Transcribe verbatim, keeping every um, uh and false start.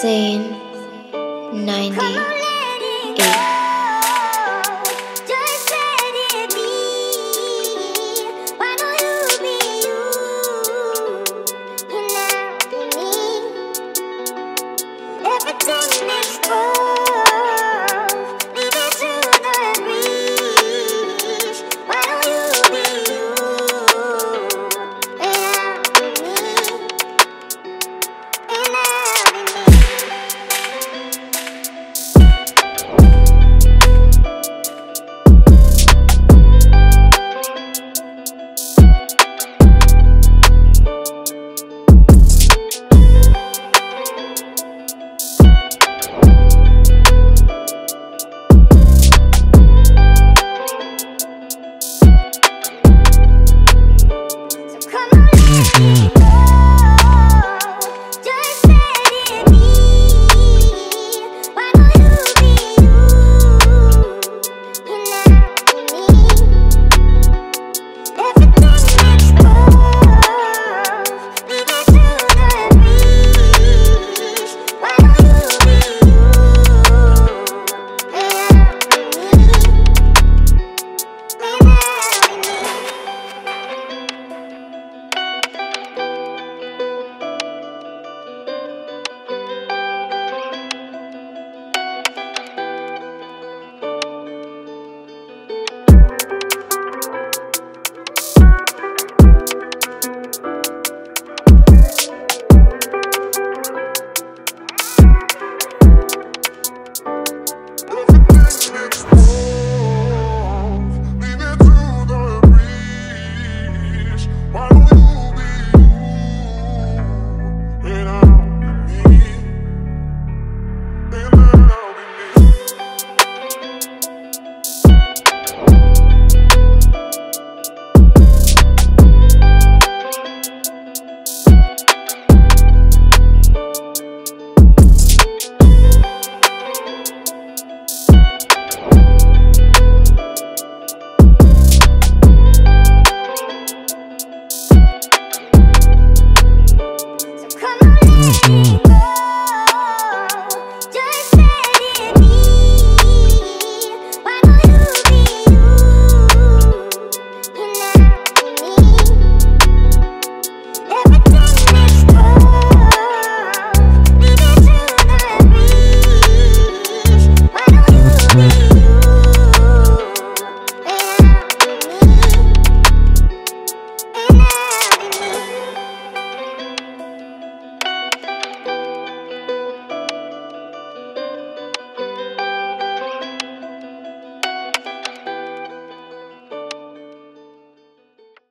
Zane ninety-eight.